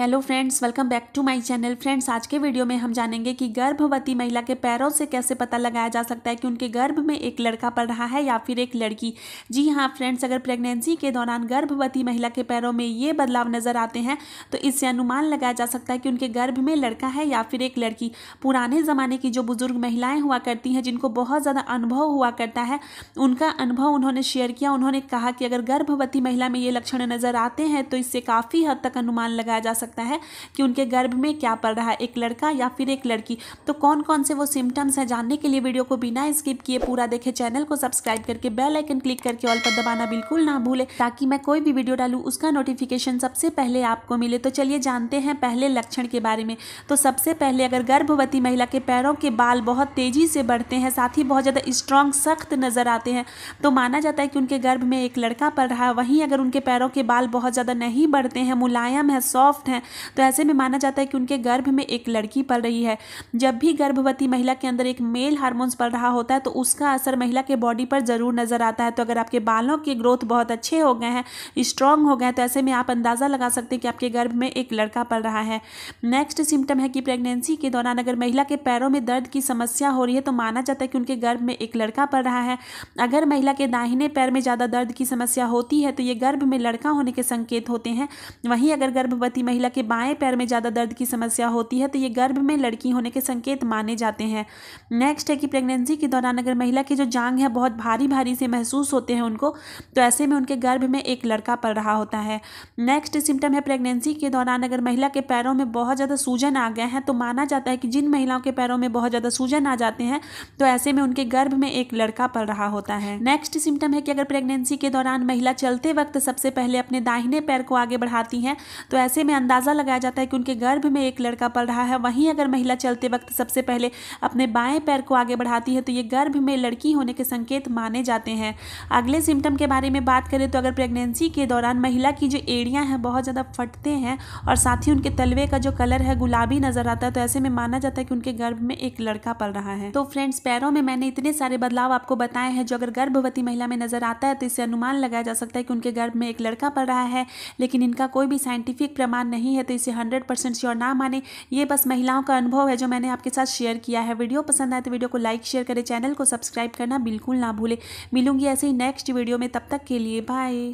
Hello friends, welcome back to my channel. Friends, आज के video में हम जानेंगे कि गर्भवती महिला के पैरों से कैसे पता लगाया जा सकता है कि उनके गर्भ में एक लड़का पड़ रहा है या फिर एक लड़की। जी हाँ फ्रेंड्स, अगर प्रेगनेंसी के दौरान गर्भवती महिला के पैरों में ये बदलाव नज़र आते हैं तो इससे अनुमान लगाया जा सकता है कि उनके गर्भ में लड़का है या फिर एक लड़की। पुराने ज़माने की जो बुजुर्ग महिलाएँ हुआ करती हैं, जिनको बहुत ज़्यादा अनुभव हुआ करता है, उनका अनुभव उन्होंने शेयर किया। उन्होंने कहा कि अगर गर्भवती महिला में ये लक्षण नज़र आते हैं तो इससे काफ़ी हद तक अनुमान लगाया जा सकता है कि उनके गर्भ में क्या पड़ रहा है, एक लड़का या फिर एक लड़की। तो कौन कौन से वो सिम्टम्स हैं, जानने के लिए वीडियो को बिना स्किप किए पूरा देखें। चैनल को सब्सक्राइब करके बेल आइकन क्लिक करके ऑल पर दबाना बिल्कुल ना भूलें, ताकि मैं कोई भी वीडियो डालूं उसका नोटिफिकेशन सबसे पहले आपको मिले। तो चलिए जानते हैं पहले लक्षण के बारे में। तो सबसे पहले, अगर गर्भवती महिला के पैरों के बाल बहुत तेजी से बढ़ते हैं, साथ ही बहुत ज़्यादा स्ट्रॉन्ग सख्त नजर आते हैं, तो माना जाता है कि उनके गर्भ में एक लड़का पड़ रहा है। वहीं अगर उनके पैरों के बाल बहुत ज़्यादा नहीं बढ़ते हैं, मुलायम है, सॉफ्ट है, तो ऐसे में माना जाता है कि उनके गर्भ में एक लड़की पड़ रही है। जब भी गर्भवती महिला के अंदर एक मेल हार्मोन्स पड़ रहा होता है तो उसका असर महिला के बॉडी पर जरूर नजर आता है। तो अगर आपके बालों के ग्रोथ बहुत अच्छे हो गए हैं, स्ट्रांग हो गए हैं, तो ऐसे में आप अंदाज़ा लगा सकते हैं कि आपके गर्भ में एक लड़का पड़ रहा है। नेक्स्ट सिम्टम है कि प्रेगनेंसी के दौरान अगर महिला के पैरों में दर्द की समस्या हो रही है तो माना जाता है कि उनके गर्भ में एक लड़का पड़ रहा है। अगर महिला के दाहिने पैर में ज़्यादा दर्द की समस्या होती है तो ये गर्भ में लड़का होने के संकेत होते हैं। वहीं अगर गर्भवती महिला के बाएं पैर में ज़्यादा दर्द की समस्या होती है तो ये गर्भ में लड़की होने के संकेत माने जाते हैं। नेक्स्ट है कि प्रेगनेंसी के दौरान अगर महिला की जो जांघ है बहुत भारी भारी से महसूस होते हैं उनको, तो ऐसे में उनके गर्भ में एक लड़का पड़ रहा होता है। नेक्स्ट सिम्टम है, प्रेगनेंसी के दौरान अगर महिला के पैरों में बहुत ज़्यादा सूजन आ गए हैं तो माना जाता है कि जिन महिलाओं के पैरों में बहुत ज़्यादा सूजन आ जाते हैं तो ऐसे में उनके गर्भ में एक लड़का पड़ रहा होता है। नेक्स्ट सिम्टम है कि अगर प्रेगनेंसी के दौरान महिला चलते वक्त सबसे पहले अपने दाहिने पैर को आगे बढ़ाती हैं तो ऐसे में अंदाज़ा लगाया जाता है कि उनके गर्भ में एक लड़का पड़ रहा है। वहीं अगर महिला चलते वक्त सबसे पहले अपने बाएं पैर को आगे बढ़ाती है तो ये गर्भ में लड़की होने के संकेत माने जाते हैं। अगले सिम्टम के बारे में बात करें तो अगर प्रेगनेंसी के दौरान महिला की जो एड़ियाँ हैं बहुत ज़्यादा फटते हैं और साथ ही उनके तलवे का जो कलर है गुलाबी नज़र आता है, तो ऐसे में माना जाता है कि उनके गर्भ में एक लड़का पड़ रहा है। तो फ्रेंड्स, पैरों में मैंने इतने सारे बदलाव आपको बताए हैं जो अगर गर्भवती महिला में नज़र आता है तो इससे अनुमान लगाया जा सकता है कि उनके गर्भ में एक लड़का पड़ रहा है, लेकिन इनका कोई भी साइंटिफिक प्रमाण नहीं है, तो इसे 100% श्योर ना माने। ये बस महिलाओं का अनुभव है जो मैंने आपके साथ शेयर किया है। वीडियो पसंद आए तो वीडियो को लाइक शेयर करें, चैनल को सब्सक्राइब करना बिल्कुल ना भूलें। मिलूंगी ऐसे ही नेक्स्ट वीडियो में, तब तक के लिए बाय।